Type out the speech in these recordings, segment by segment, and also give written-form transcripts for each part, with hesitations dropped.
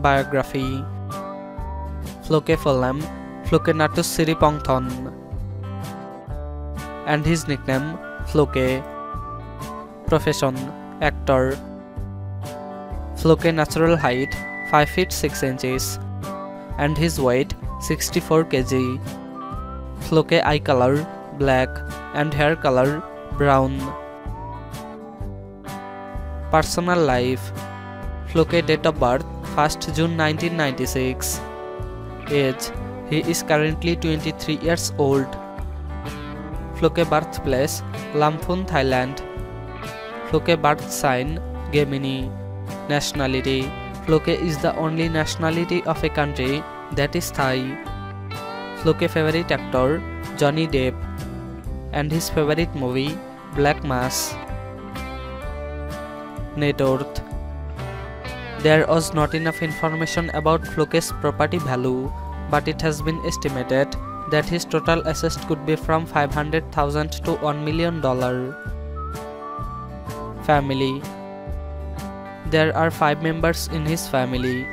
biography. Fluke Natouch Siripongthon, and his nickname Fluke. Profession: actor. Fluke natural height 5 feet 6 inches and his weight 64 kg. Fluke eye color black and hair color brown. Personal life. Fluke date of birth 1st June 1996. Age: he is currently 23 years old. Fluke birthplace: Lamphun, Thailand. Fluke birth sign: Gemini. Nationality: Fluke is the only nationality of a country that is Thai. Fluke favorite actor: Johnny Depp, and his favorite movie: Black Mass. Net worth. There was not enough information about Fluke's property value, but it has been estimated that his total assets could be from $500,000 to $1 million. Family. There are 5 members in his family.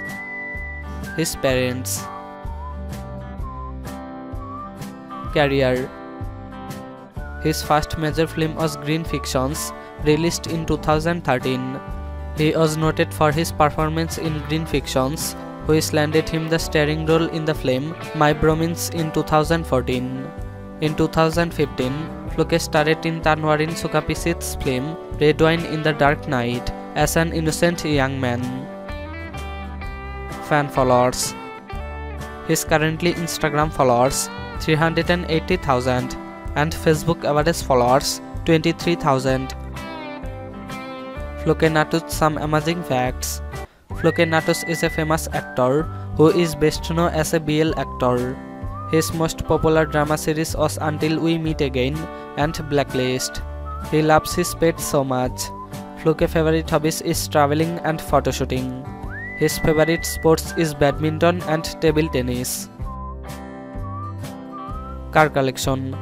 His parents. Career. His first major film was Green Fictions, released in 2013. He was noted for his performance in Green Fictions, which landed him the starring role in the film My Bromance in 2014. In 2015, Fluke starred in Tanwarin Sukapisith's film Red Wine in the Dark Night as an innocent young man. Fan followers. His currently Instagram followers 380,000 and Facebook average followers 23,000. Fluke Natouch, some amazing facts. Fluke Natouch is a famous actor who is best known as a BL actor. His most popular drama series was Until We Meet Again and Blacklist. He loves his pets so much. Fluke's favorite hobbies is traveling and photoshooting. His favorite sports is badminton and table tennis. Car collection.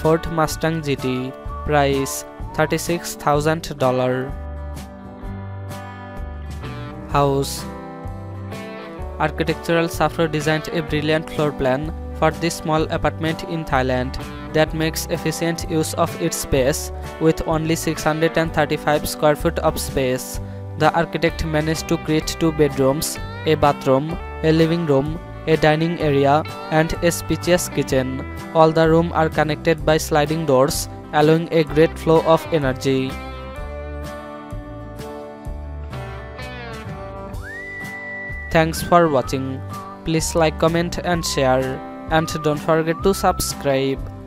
Ford Mustang GT. Price: $36,000. House. Architectural Safro designed a brilliant floor plan for this small apartment in Thailand that makes efficient use of its space with only 635 square feet of space. The architect managed to create 2 bedrooms, a bathroom, a living room, a dining area, and a spacious kitchen. All the rooms are connected by sliding doors, allowing a great flow of energy. Thanks for watching. Please like, comment and share, and don't forget to subscribe.